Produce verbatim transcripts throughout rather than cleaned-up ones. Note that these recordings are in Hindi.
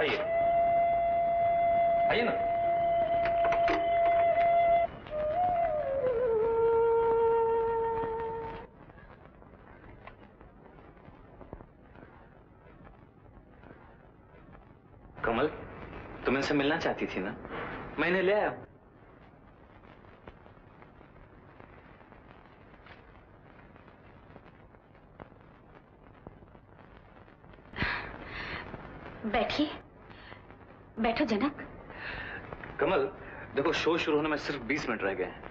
आइए आइए ना। कमल, तुम इनसे मिलना चाहती थी ना, मैंने ले आया। बैठिए, बैठो जनक। कमल देखो, शो शुरू होने में सिर्फ बीस मिनट रह गए हैं,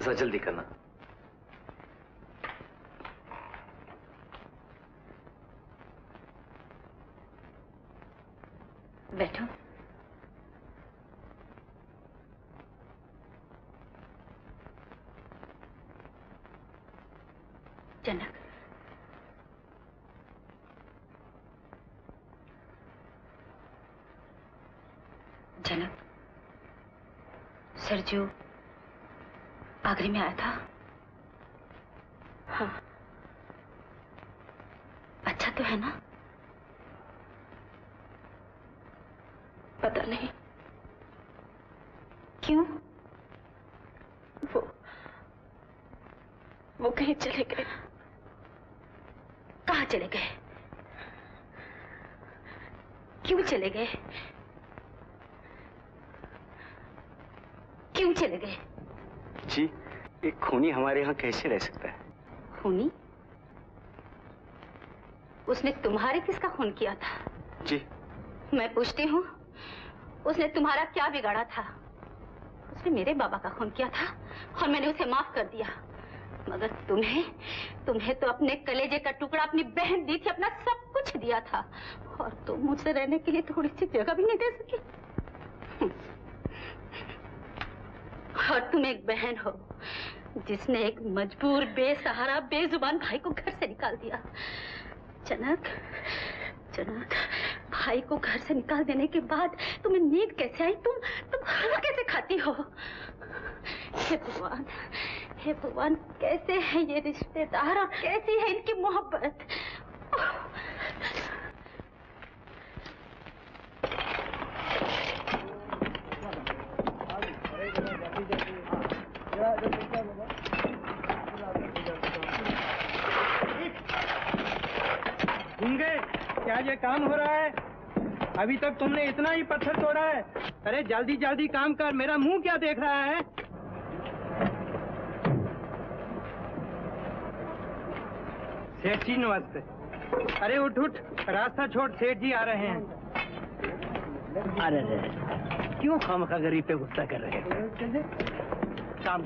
जरा जल्दी करना। बैठो। जनक, जनक सर जो आगरे में आया था। हाँ, अच्छा तो है ना? पता नहीं क्यों वो वो कहीं चले गए। कहाँ चले गए? क्यों चले गए? क्यों चले गए? जी, एक खूनी हमारे यहाँ कैसे रह सकता है? खूनी? उसने तुम्हारे किसका खून किया था? जी। मैं पूछती हूँ, उसने तुम्हारा क्या बिगाड़ा था? उसने मेरे बाबा का खून किया था और मैंने उसे माफ कर दिया, मगर तुम्हें तुम्हें तो अपने कलेजे का टुकड़ा, अपनी बहन दी थी, अपना सब कुछ दिया था, और तुम तो मुझसे रहने के लिए थोड़ी सी जगह भी नहीं दे सकी। और तुम एक बहन हो जिसने एक मजबूर, बेसहारा, बेजुबान भाई को घर से निकाल दिया। जनक, जनक, भाई को घर से निकाल देने के बाद तुम्हें नींद कैसे आई? तुम तुम खाना कैसे खाती हो? हे भगवान, हे भगवान, कैसे है ये रिश्तेदार और कैसी है इनकी मोहब्बत। क्या ये काम हो रहा है? अभी तक तुमने इतना ही पत्थर तोड़ा है। अरे जल्दी जल्दी काम कर, मेरा मुंह क्या देख रहा है? सेठ जी नमस्ते। अरे उठ उठ, रास्ता छोड़, सेठ जी आ रहे हैं। अरे क्यों खामखा गरीब पे गुस्सा कर रहे हैं? काम।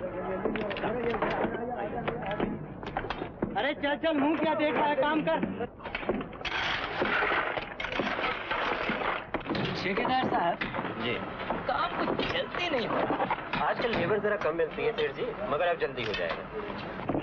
अरे चल चल, मुंह क्या देख रहा है, काम कर। ठेकेदार साहब जी, काम कुछ जल्दी नहीं हो रहा। आजकल लेबर जरा कम मिलती है सेठ जी, मगर अब जल्दी हो जाएगा।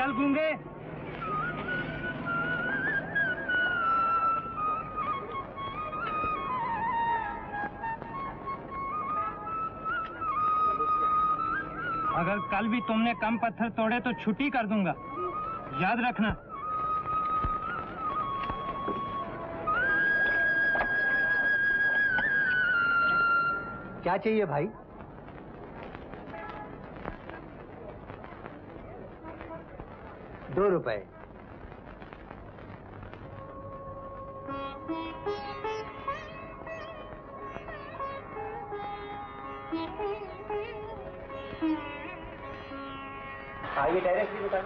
चल गूंगे, अगर कल भी तुमने कम पत्थर तोड़े तो छुट्टी कर दूंगा, याद रखना। क्या चाहिए भाई? दो रुपए। आइए डायरेक्ट भी बता।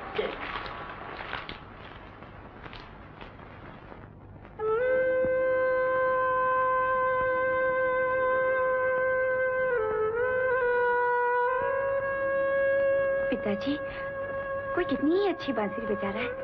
पिताजी, कोई कितनी ही अच्छी बांसुरी बजा रहा है।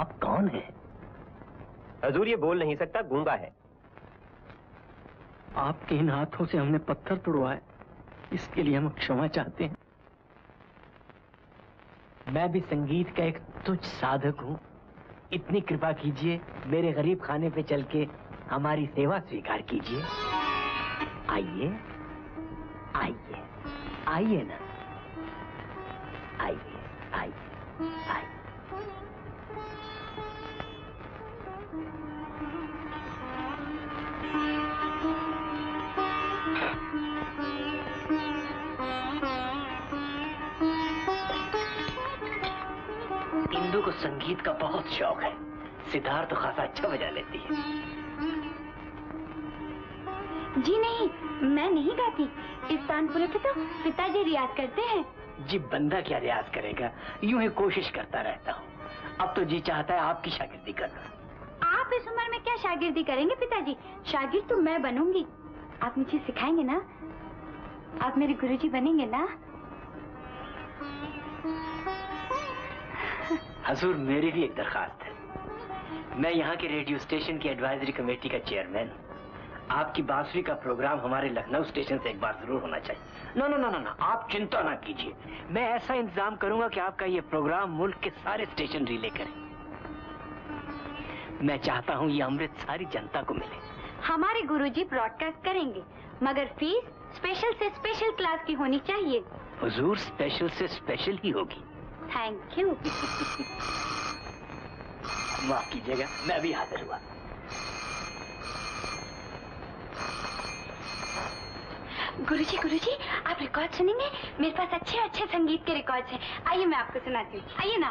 आप कौन है? हजूर ये बोल नहीं सकता, गूंगा है। आपके इन हाथों से हमने पत्थर तोड़वाए, इसके लिए हम क्षमा चाहते हैं। मैं भी संगीत का एक तुच्छ साधक हूँ, इतनी कृपा कीजिए मेरे गरीब खाने पे चल के हमारी सेवा स्वीकार कीजिए। आइए आइए आइए ना, आइए आइए आइए। इंदु को संगीत का बहुत शौक है, सितार तो खासा अच्छा बजा लेती है। जी नहीं, मैं नहीं गाती। इस तानपुरे पे तो पिताजी रियाज करते हैं। जी बंदा क्या रियाज करेगा, यूं ही कोशिश करता रहता हूँ। अब तो जी चाहता है आपकी शागिर्दी करना। आप इस उम्र में क्या शागिर्दी करेंगे पिताजी, शागिर्द तो मैं बनूंगी। आप मुझे सिखाएंगे ना, आप मेरे गुरुजी बनेंगे ना। हजूर मेरी भी एक दरखास्त है, मैं यहाँ के रेडियो स्टेशन की एडवाइजरी कमेटी का चेयरमैन हूँ। आपकी बांसुरी का प्रोग्राम हमारे लखनऊ स्टेशन से एक बार जरूर होना चाहिए। नो नो नो नो आप चिंता ना कीजिए, मैं ऐसा इंतजाम करूंगा कि आपका ये प्रोग्राम मुल्क के सारे स्टेशन रिले करें। मैं चाहता हूँ ये अमृत सारी जनता को मिले। हमारे गुरुजी ब्रॉडकास्ट करेंगे, मगर फीस स्पेशल से स्पेशल क्लास की होनी चाहिए। हुजूर स्पेशल से स्पेशल ही होगी। Thank you. माफ कीजिएगा, मैं अभी हाजिर हुआ। गुरुजी गुरुजी आप रिकॉर्ड सुनेंगे? मेरे पास अच्छे अच्छे संगीत के रिकॉर्ड्स हैं। आइए मैं आपको सुनाती हूँ, आइए ना।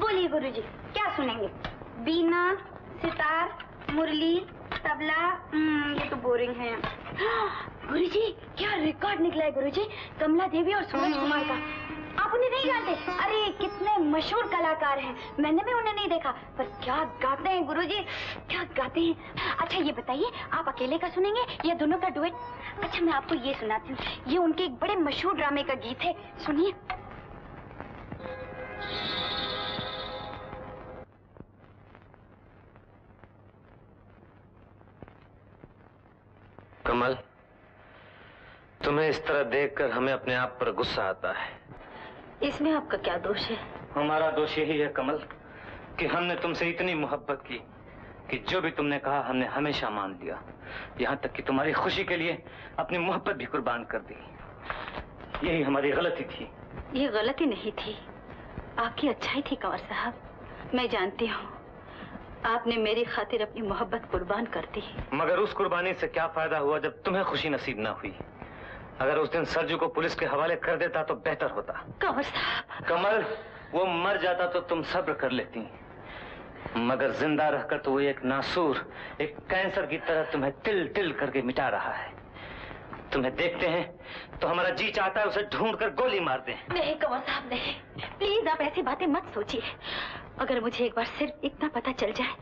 बोलिए गुरुजी, क्या सुनेंगे? बीना, सितार, मुरली, तबला। ये तो बोरिंग है। गुरुजी क्या रिकॉर्ड निकला है गुरुजी, कमला देवी और सूरज कुमार का। आप उन्हें नहीं जानते? अरे कितने मशहूर कलाकार हैं, मैंने भी उन्हें नहीं देखा, पर क्या गाते हैं गुरुजी, क्या गाते हैं। अच्छा ये बताइए, आप अकेले का सुनेंगे या दोनों का डुएट? अच्छा मैं आपको ये सुनाती हूँ, ये उनके एक बड़े मशहूर ड्रामे का गीत है, सुनिए। कमल, तुम्हें इस तरह देखकर हमें अपने आप पर गुस्सा आता है। इसमें आपका क्या दोष है? हमारा दोष यही है कमल कि हमने तुमसे इतनी मोहब्बत की कि जो भी तुमने कहा हमने हमेशा मान लिया, यहाँ तक कि तुम्हारी खुशी के लिए अपनी मोहब्बत भी कुर्बान कर दी। यही हमारी गलती थी। ये गलती नहीं थी, आपकी अच्छाई थी कंवर साहब। मैं जानती हूँ आपने मेरी खातिर अपनी मोहब्बत कुर्बान कर दी, मगर उस कुर्बानी से क्या फायदा हुआ जब तुम्हें खुशी नसीब ना हुई। अगर उस दिन सरजू को पुलिस के हवाले कर देता तो बेहतर होता। कंवर साहब। कमल, वो मर जाता तो तुम सब्र कर लेती, मगर जिंदा रहकर तो वो एक नासूर, एक कैंसर की तरह तुम्हें तिल तिल करके मिटा रहा है। तुम्हें देखते हैं तो हमारा जी चाहता है उसे ढूंढकर गोली मार दें। नहीं कंवर साहब नहीं, प्लीज आप ऐसी बातें मत सोचिए। अगर मुझे एक बार सिर्फ इतना पता चल जाए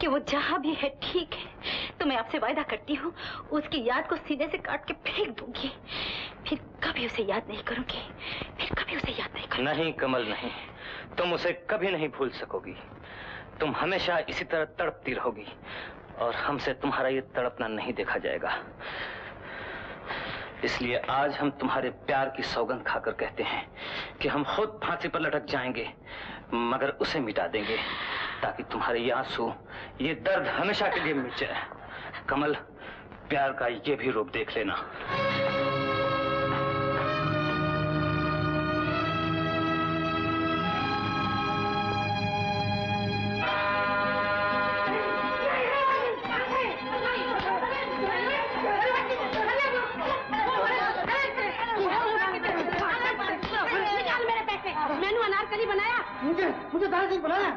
कि वो जहाँ भी है ठीक है, तो मैं आपसे वायदा करती हूँ उसकी याद को सीने से काट के फेंक दूंगी। फिर कभी उसे याद नहीं करूंगी, फिर कभी उसे याद नहीं करूंगी। नहीं कमल नहीं, तुम उसे कभी नहीं भूल सकोगी। तुम हमेशा इसी तरह तड़पती रहोगी और हमसे तुम्हारा ये तड़पना नहीं देखा जाएगा। इसलिए आज हम तुम्हारे प्यार की सौगंध खाकर कहते हैं कि हम खुद फांसी पर लटक जाएंगे, मगर उसे मिटा देंगे ताकि तुम्हारे ये आंसू, ये दर्द हमेशा के लिए मिट जाए। कमल, प्यार का ये भी रूप देख लेना। मुझे मुझे दार्जिलिंग बुलाया है।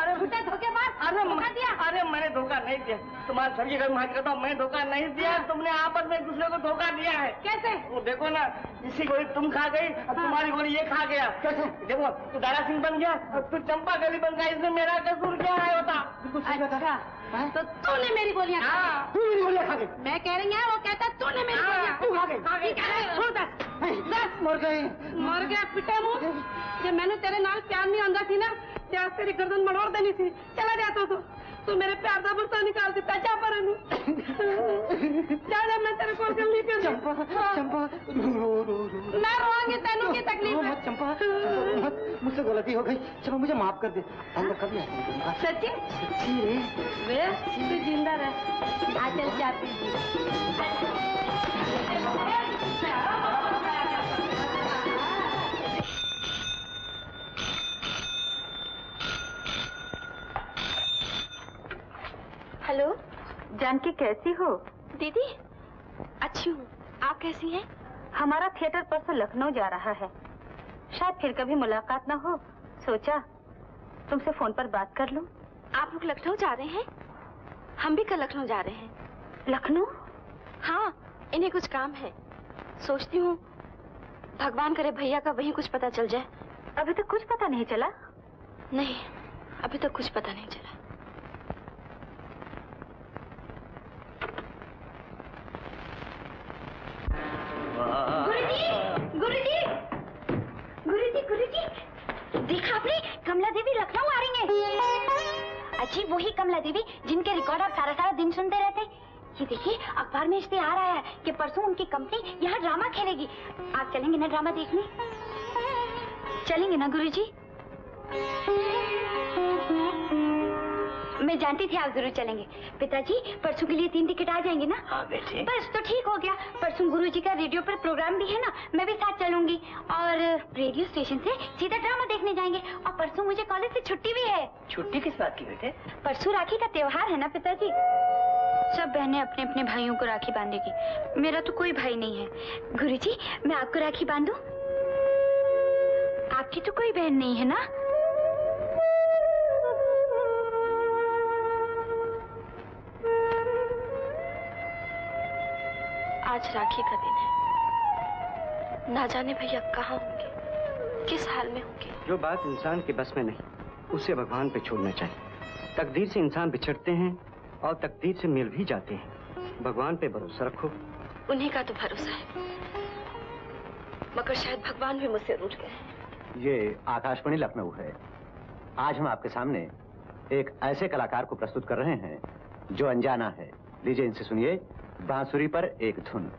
अरे मुझे धोखे मार, अरे धोखा दिया। अरे मैंने धोखा नहीं दिया, तुम्हारे सभी का माफ करता हूँ, मैं धोखा नहीं दिया। तुमने आपस में दूसरे को धोखा दिया है। कैसे? वो देखो ना, इसी गोली तुम खा गई और तुम्हारी गोली ये खा गया। कैसे? देखो तू दारा सिंह बन गया और तू चंपा गली बन गया, इसमें मेरा कसूर क्या है होता? अच्छा तो तूने मेरी गोलियाँ, तू मेरी गोलियाँ खा गई। मैं कह रही हूँ वो कहता तूने मेरी गोलियाँ खा मर गए मर गया पिटे मुँह। जब मैंने तेरे नाल प्यार नहीं आंदा थी ना, आज तेरी गर्दन मड़ोड़ देनी थी। चला जाता तू तू मेरे प्यार का बुरसा निकाल दिता। जा पर मैं तेरे को गल नहीं कर। चंपा चंपा रो रो रो मैं रोऊंगी, तेनू की तकलीफ है? चंपा मत, मुझसे गलती हो गई। चलो मुझे माफ कर दे, अंदर कभी ऐसा नहीं करूंगा। सच्ची सच्ची रे वे तू जिंदा रह। आ चल चाय पी ली। हेलो जानकी, कैसी हो? दीदी अच्छी हूँ, आप कैसी हैं? हमारा थिएटर परसों लखनऊ जा रहा है, शायद फिर कभी मुलाकात ना हो। सोचा तुमसे फोन पर बात कर लूं। आप लोग लखनऊ जा रहे हैं? हम भी कल लखनऊ जा रहे हैं। लखनऊ? हाँ, इन्हें कुछ काम है। सोचती हूँ भगवान करे भैया का वहीं कुछ पता चल जाए। अभी तक तो कुछ पता नहीं चला? नहीं, अभी तक तो कुछ पता नहीं चला। गुरुजी, गुरुजी, गुरुजी, गुरुजी, देखा आपने, कमला देवी लखनऊ आ रही हैं। अच्छी वही कमला देवी जिनके रिकॉर्ड आप सारा सारा दिन सुनते रहते। ये देखिए अखबार में इश्तेहार आया है कि परसों उनकी कंपनी यहाँ ड्रामा खेलेगी। आप चलेंगे ना ड्रामा देखने? चलेंगे ना गुरुजी? मैं जानती थी आप जरूर चलेंगे। पिताजी परसों के लिए तीन टिकट आ जाएंगे ना? हाँ बेटे। बस तो ठीक हो गया। परसों गुरुजी का रेडियो पर प्रोग्राम भी है ना, मैं भी साथ चलूंगी। और रेडियो स्टेशन से सीधा ड्रामा देखने जाएंगे। और परसों मुझे कॉलेज से छुट्टी भी है। छुट्टी किस बात की बेटे? परसों राखी का त्योहार है ना पिताजी, सब बहनें अपने अपने भाइयों को राखी बांधेगी। मेरा तो कोई भाई नहीं है। गुरुजी मैं आपको राखी बांधूं? आपकी तो कोई बहन नहीं है ना? आज राखी का दिन है, ना जाने भैया कहाँ होंगे, किस हाल में होंगे। जो बात इंसान के बस में नहीं उसे भगवान पे छोड़ना चाहिए। तकदीर से इंसान बिछड़ते हैं और तकदीर से मिल भी जाते हैं। भगवान पे भरोसा रखो। उन्हीं का तो भरोसा है, मगर शायद भगवान भी मुझसे रूठ गए। ये आकाशवाणी लखनऊ है। आज हम आपके सामने एक ऐसे कलाकार को प्रस्तुत कर रहे हैं जो अनजाना है। लीजिए इनसे सुनिए बांसुरी पर एक धुन।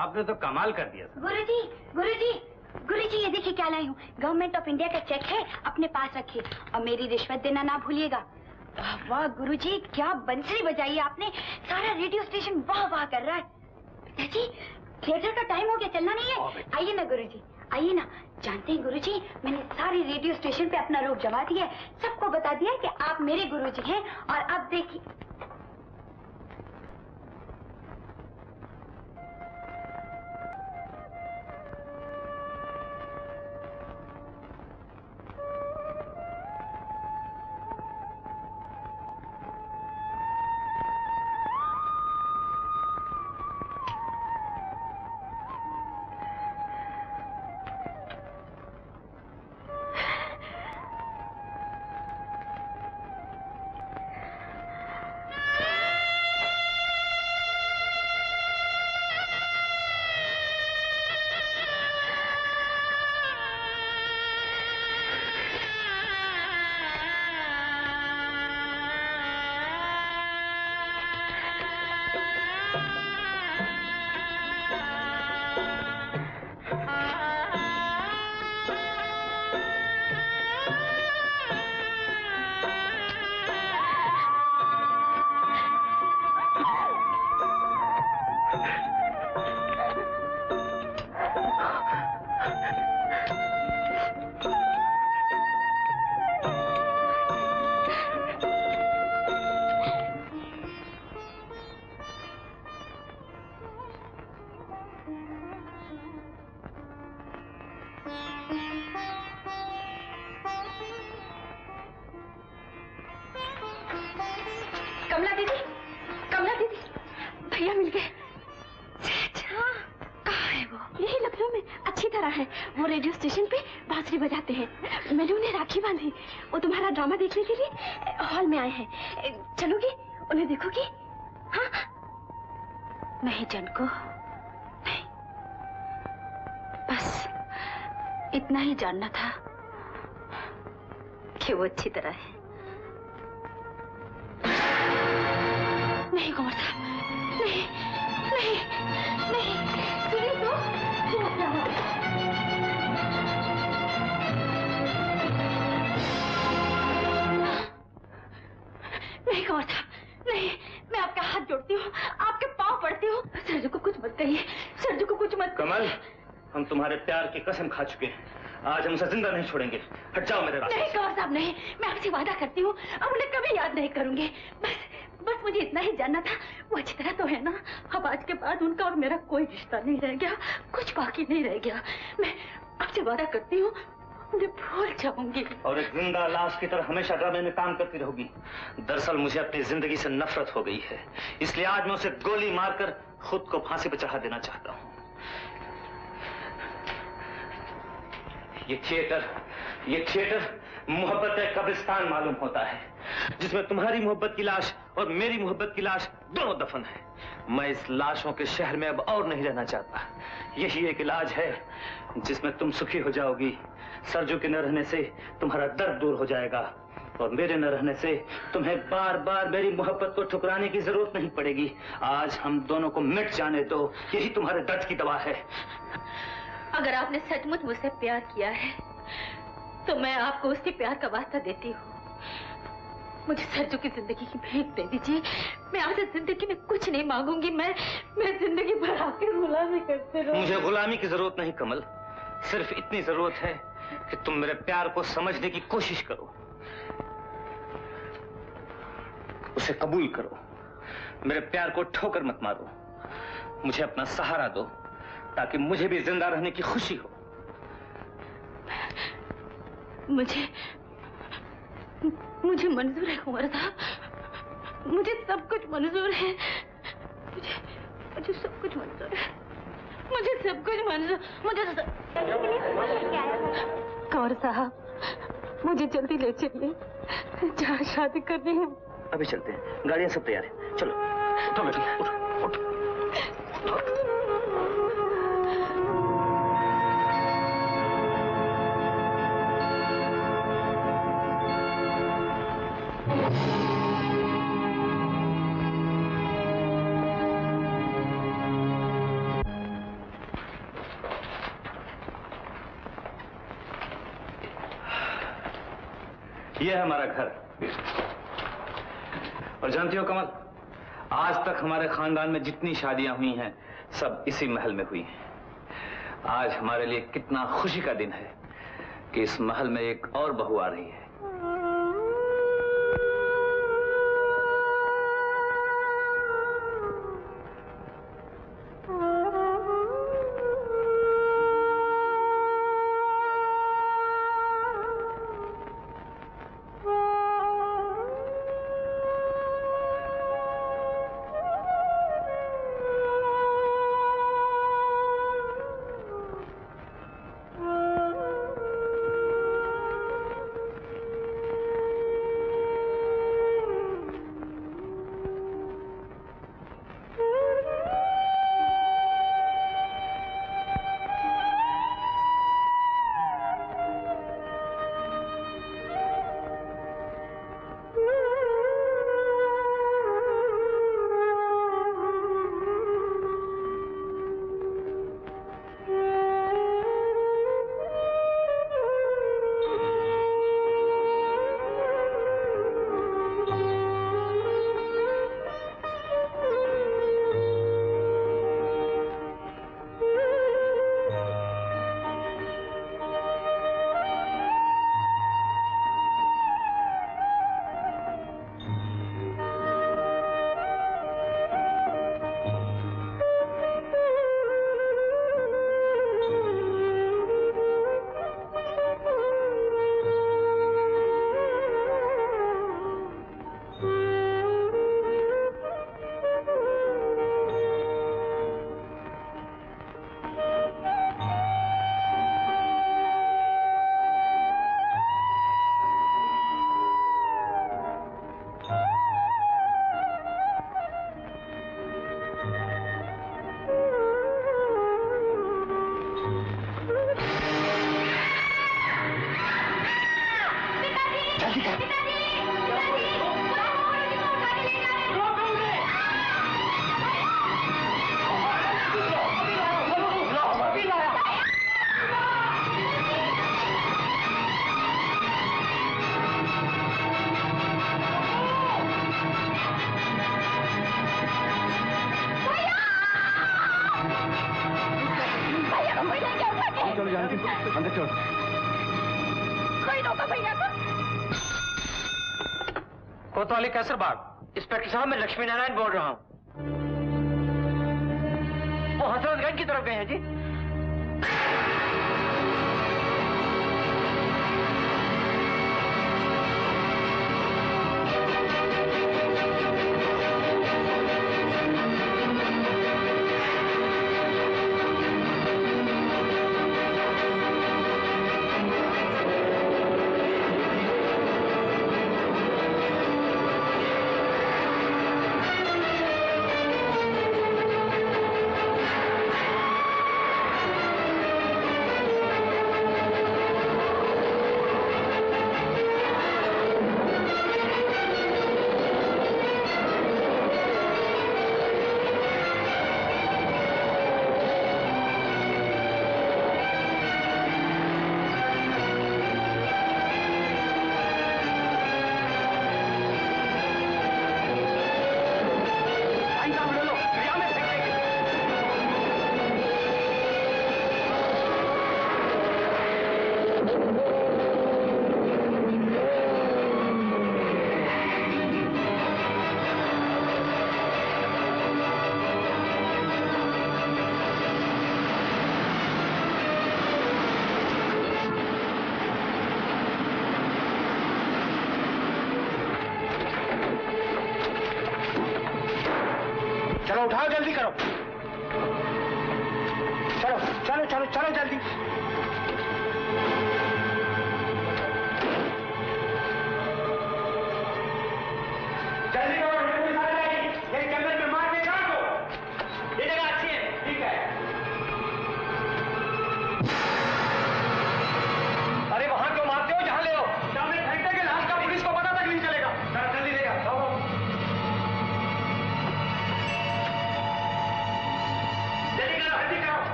आपने तो कमाल कर दिया। गुरुजी, गुरुजी, गुरुजी ये देखिए क्या लाई हूँ। गवर्नमेंट ऑफ इंडिया का चेक है, अपने पास रखिए और मेरी रिश्वत देना ना भूलिएगा। वाह गुरुजी क्या बंसरी बजाई आपने, सारा रेडियो स्टेशन वाह वाह कर रहा है। पिताजी थिएटर का टाइम हो गया, चलना नहीं है? आइए ना गुरुजी, आइए ना। जानते हैं गुरुजी मैंने सारे रेडियो स्टेशन पे अपना रोक जमा दिया है, सबको बता दिया कि आप मेरे गुरुजी हैं और आप देखिए। ड्रामा देखने के लिए हॉल में आए हैं, चलोगे उन्हें देखोगे? हाँ नहीं जनको नहीं, बस इतना ही जानना था कि वो अच्छी तरह है। नहीं कुंवर साहब, नहीं नहीं नहीं, नहीं तो क्या? नहीं कुंवर साहब नहीं, मैं आपका हाथ जोड़ती हूँ, आपके पाँव पड़ती हूँ, सरजू को कुछ मत कहिए, सरजू को कुछ मत। कमल, हम तुम्हारे प्यार की कसम खा चुके हैं, आज हमसे जिंदा नहीं छोड़ेंगे, हट जाओ मेरे रास्ते। नहीं कुंवर साहब नहीं, मैं आपसे वादा करती हूँ अब उन्हें कभी याद नहीं करूंगी। बस बस मुझे इतना ही जानना था, वो अच्छी तरह तो है ना? अब आज के बाद उनका और मेरा कोई रिश्ता नहीं रह गया, कुछ बाकी नहीं रह गया। मैं आपसे वादा करती हूँ भूल जाऊंगी। और एक जिंदा लाश की तरह हमेशा ड्रामे में काम करती रहोगी। दरअसल मुझे अपनी जिंदगी से नफरत हो गई है, इसलिए आज मैं उसे गोली मारकर खुद को फांसी पर चढ़ा देना चाहता हूँ। ये थिएटर, ये थिएटर मोहब्बत का कब्रिस्तान मालूम होता है, जिसमें तुम्हारी मोहब्बत की लाश और मेरी मोहब्बत की लाश दोनों दफन है। मैं इस लाशों के शहर में अब और नहीं रहना चाहता। यही एक इलाज है जिसमें तुम सुखी हो जाओगी। सरजू के न रहने से तुम्हारा दर्द दूर हो जाएगा और मेरे न रहने से तुम्हें बार बार मेरी मोहब्बत को ठुकराने की जरूरत नहीं पड़ेगी। आज हम दोनों को मिट जाने दो, यही तुम्हारे दर्द की दवा है। अगर आपने सचमुच मुझसे प्यार किया है तो मैं आपको उसके प्यार का वास्ता देती हूँ। मुझे सरजू की जिंदगी की भेंट दे दीजिए, मैं आपसे जिंदगी में कुछ नहीं मांगूंगी। मैं मैं जिंदगी भर आपकी गुलामी करते रहूं। मुझे गुलामी की जरूरत नहीं कमल, सिर्फ इतनी जरूरत है कि तुम मेरे प्यार को समझने की कोशिश करो, उसे कबूल करो, मेरे प्यार को ठोकर मत मारो, मुझे अपना सहारा दो ताकि मुझे भी जिंदा रहने की खुशी हो। मुझे मुझे मंजूर है कुंवर साहब, मुझे सब कुछ मंजूर है, मुझे मुझे सब कुछ मंजूर है, मुझे सब कुछ मंजूर, मुझे कुंवर साहब मुझे जल्दी ले चलिए, जहाँ शादी करनी है। अभी चलते हैं, गाड़ियाँ सब तैयार है, चलो उठो बेटी, उठो उठो उठो। यह है हमारा घर। और जानती हो कमल, आज तक हमारे खानदान में जितनी शादियां हुई हैं सब इसी महल में हुई हैं। आज हमारे लिए कितना खुशी का दिन है कि इस महल में एक और बहू आ रही है। चलो जानकी अंदर चलो। कोई रोका भैया को। कोतवाली कैसरबाग, इंस्पेक्टर साहब मैं लक्ष्मी नारायण बोल रहा हूँ। वो हजरतगंज की तरफ गए हैं जी।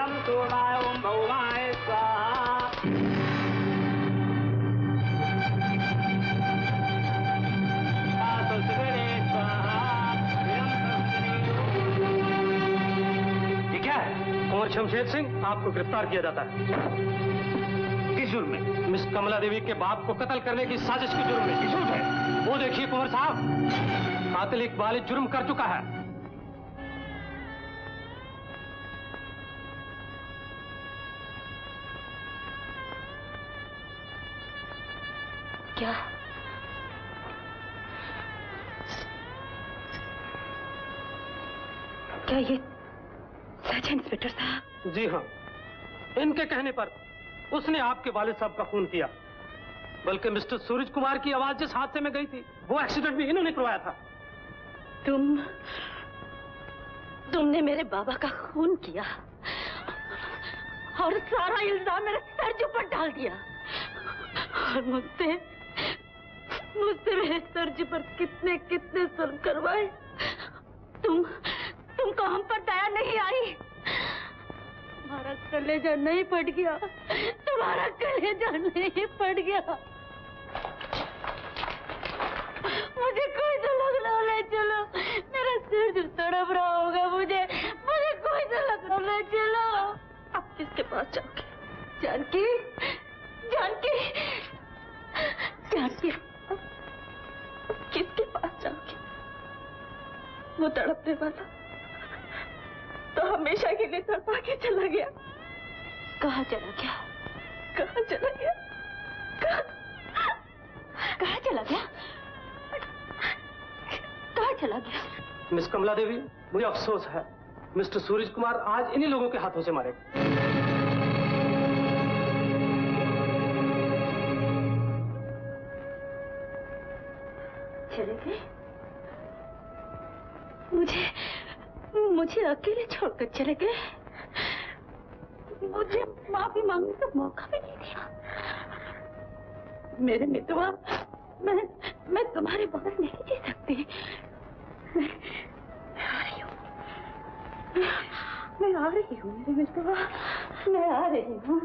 यम तोड़ाय ओम भवाय स्वाहा। ये क्या है? कुंवर शमशेर सिंह आपको गिरफ्तार किया जाता है किस जुर्म में? मिस कमला देवी के बाप को कत्ल करने की साजिश के जुर्म में। किस जुर्म है? वो देखिए कुंवर साहब, कातिल इकबाल जुर्म कर चुका है। क्या क्या ये सच है इंस्पेक्टर साहब? जी हाँ, इनके कहने पर उसने आपके वालिद साहब का खून किया। बल्कि मिस्टर सूरज कुमार की आवाज जिस हादसे में गई थी वो एक्सीडेंट भी इन्होंने करवाया था। तुम तुमने मेरे बाबा का खून किया और सारा इल्जाम मेरे सर पर डाल दिया और मुझसे मुझसे मेरे सर्ज पर कितने कितने जुल्म करवाए। तुम तुमको हम पर दया नहीं आई। तुम्हारा कलेजा नहीं फट गया, तुम्हारा कलेजा नहीं फट गया। मुझे कोई झलक न ले चलो, मेरा सर्ज तड़प रहा होगा। मुझे मुझे कोई झलक न ले चलो। अब किसके पास जाओगे? जानकी, जानकी, जानकी, किसके पास जाओगी? वो तड़पने वाला तो हमेशा के लिए तड़पा के चला गया। कहाँ चला गया? कहाँ चला गया? कहाँ चला गया? कहाँ चला गया? मिस कमला देवी, मुझे अफसोस है, मिस्टर सूरज कुमार आज इन्हीं लोगों के हाथों से मारे गए। मुझे मुझे अकेले छोड़कर चले गए। मुझे माफी मांगने का मौका भी नहीं दिया। मेरे मितवा, मैं मैं तुम्हारे बगैर नहीं जी सकती। मैं, मैं आ रही हूँ, मैं आ रही हूँ मेरे मितवा, मैं आ रही हूँ,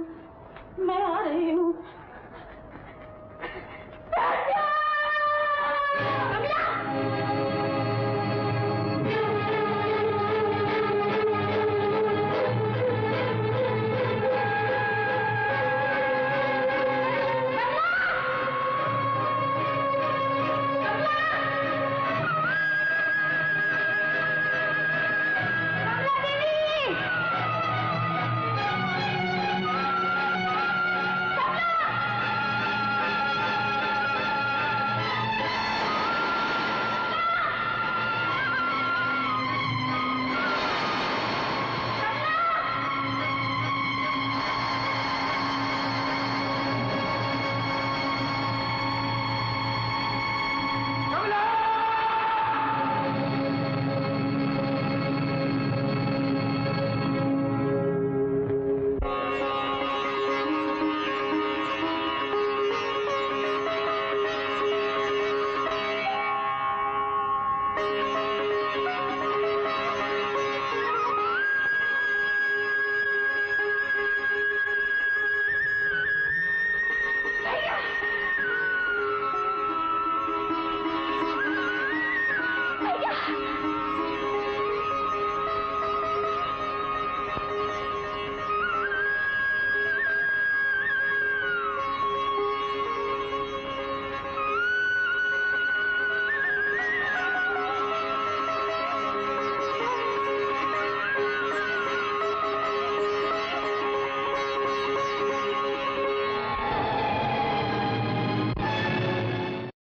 मैं आ रही हूँ।